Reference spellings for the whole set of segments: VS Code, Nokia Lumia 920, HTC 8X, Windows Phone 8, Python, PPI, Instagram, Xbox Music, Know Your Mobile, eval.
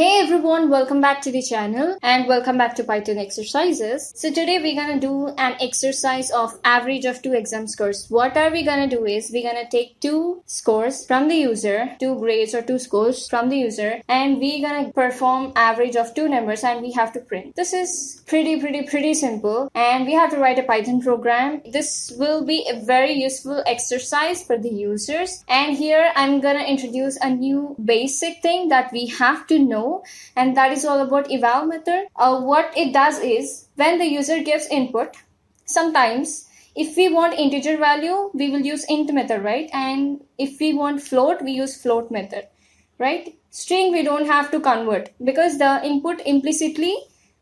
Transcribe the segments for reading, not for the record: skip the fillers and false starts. Hey everyone, welcome back to the channel and welcome back to Python exercises. So today we're gonna do an exercise of average of two exam scores. What are we gonna do is we're gonna take two scores from the user, two grades or two scores from the user, and we're gonna perform average of two numbers and we have to print. This is pretty simple and we have to write a Python program. This will be a very useful exercise for the users, and here I'm gonna introduce a new basic thing that we have to know, and that is all about eval method. What it does is when the user gives input, sometimes if we want integer value, we will use int method, right? And if we want float, we use float method, right? String, we don't have to convert because the input implicitly,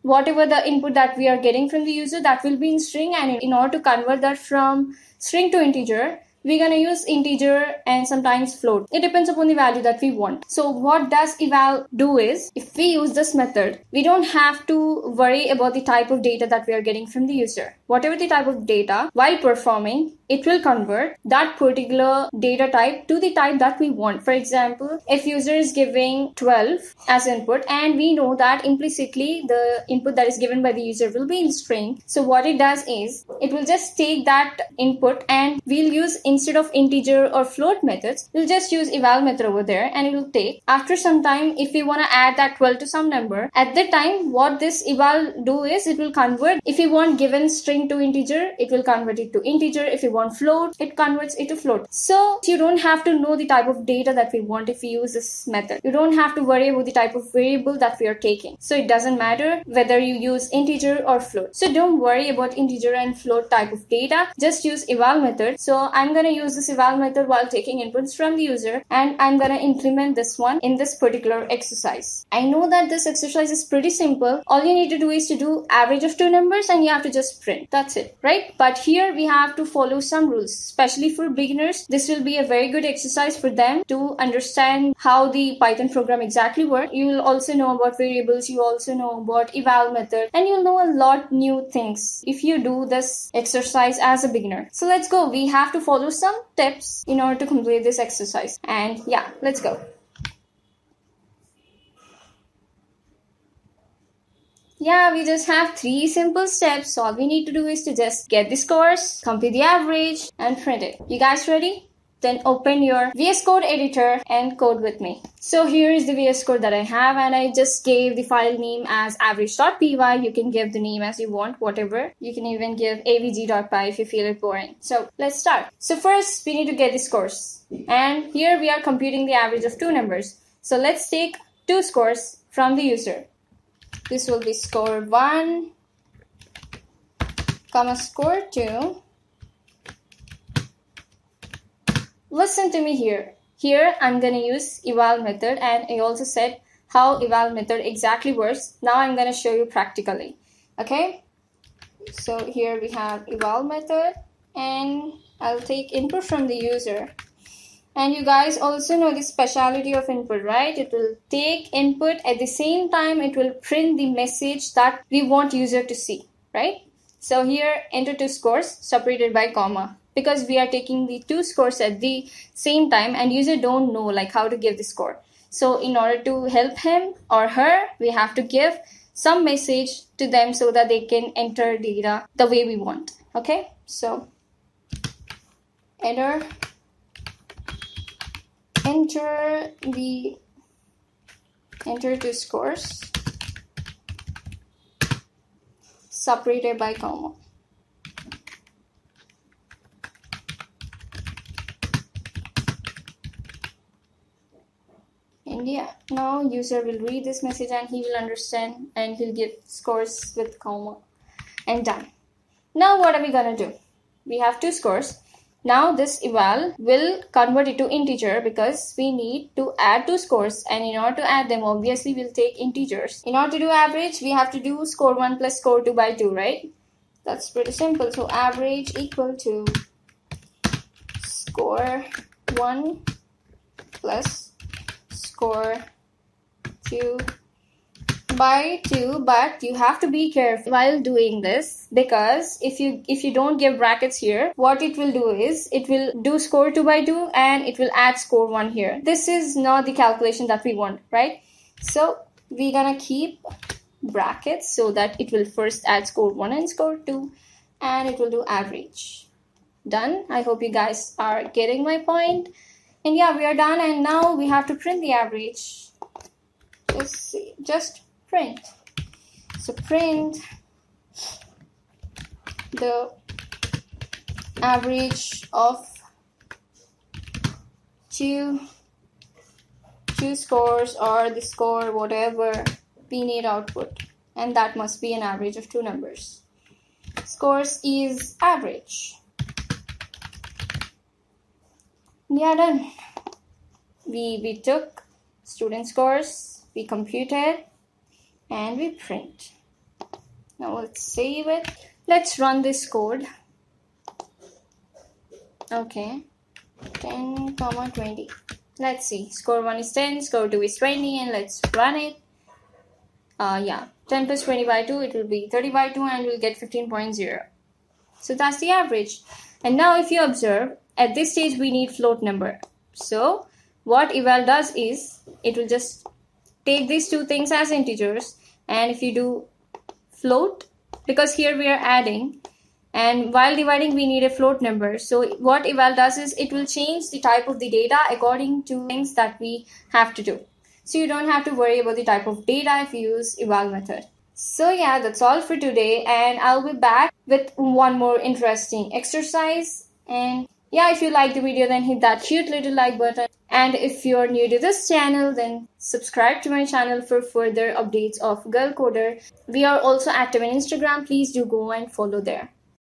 whatever the input that we are getting from the user, that will be in string. And in order to convert that from string to integer, we're going to use integer and sometimes float. It depends upon the value that we want. So what does eval do is, if we use this method, we don't have to worry about the type of data that we are getting from the user. Whatever the type of data, while performing, it will convert that particular data type to the type that we want. For example, if user is giving 12 as input, and we know that implicitly the input that is given by the user will be in string. So what it does is, it will just take that input and we'll use, instead of integer or float methods, we'll just use eval method over there, and it will take, after some time, if we want to add that 12 to some number, at that time, what this eval do is, it will convert. If you want given string to integer, it will convert it to integer. If you want float, it converts it to float. So you don't have to know the type of data that we want if we use this method. You don't have to worry about the type of variable that we are taking. So it doesn't matter whether you use integer or float. So don't worry about integer and float type of data. Just use eval method. So I'm going to use this eval method while taking inputs from the user, and I'm going to implement this one in this particular exercise. I know that this exercise is pretty simple. All you need to do is to do average of two numbers and you have to just print. That's it, right? But here we have to follow some rules, especially for beginners. This will be a very good exercise for them to understand how the Python program exactly works. You will also know about variables, you also know about eval method, and you'll know a lot new things if you do this exercise as a beginner. So let's go. We have to follow some tips in order to complete this exercise. And yeah, let's go. Yeah, we just have three simple steps. All we need to do is to just get the scores, compute the average, and print it. You guys ready? Then open your VS Code editor and code with me. So here is the VS Code that I have, and I just gave the file name as average.py. You can give the name as you want, whatever. You can even give avg.py if you feel it boring. So let's start. So first, we need to get the scores. And here we are computing the average of two numbers. So let's take two scores from the user. This will be score 1, comma score 2. Listen to me here. Here I'm going to use eval method, and I also said how eval method exactly works. Now I'm going to show you practically. Okay. So here we have eval method, and I'll take input from the user. And you guys also know the speciality of input, right? It will take input, at the same time it will print the message that we want user to see, right? So here enter two scores separated by comma, because we are taking the two scores at the same time and user don't know like how to give the score. So in order to help him or her, we have to give some message to them so that they can enter data the way we want. Okay, so enter two scores separated by comma. And yeah, now user will read this message and he will understand, and he'll give scores with comma, and done. Now what are we gonna do? We have two scores. Now this eval will convert it to integer because we need to add two scores, and in order to add them, obviously we'll take integers. In order to do average, we have to do score 1 plus score 2 by 2, right? That's pretty simple. So average equal to score 1 plus score 2 by 2, but you have to be careful while doing this, because if you don't give brackets here, what it will do is it will do score 2 by 2 and it will add score 1 here. This is not the calculation that we want, right? So we're gonna keep brackets so that it will first add score 1 and score 2, and it will do average. Done. I hope you guys are getting my point. And yeah, we are done, and now we have to print the average. Let's see, just print. So print the average of two scores, or the score, whatever we need output, and that must be an average of two numbers. Scores is average. Yeah, done. We took student scores, we computed, and we print. Now let's save it. Let's run this code. Okay, 10, 20. Let's see. Score 1 is 10, score 2 is 20, and let's run it. Yeah, 10 plus 20 by 2, it will be 30 by 2, and we'll get 15.0. So that's the average. And now if you observe, at this stage, we need float number. So what eval does is it will just take these two things as integers. And if you do float, because here we are adding, and while dividing, we need a float number. So what eval does is it will change the type of the data according to things that we have to do. So you don't have to worry about the type of data if you use eval method. So yeah, that's all for today. And I'll be back with one more interesting exercise. And yeah, if you like the video, then hit that cute little like button. And if you're new to this channel, then subscribe to my channel for further updates of Girl Coder. We are also active on Instagram. Please do go and follow there.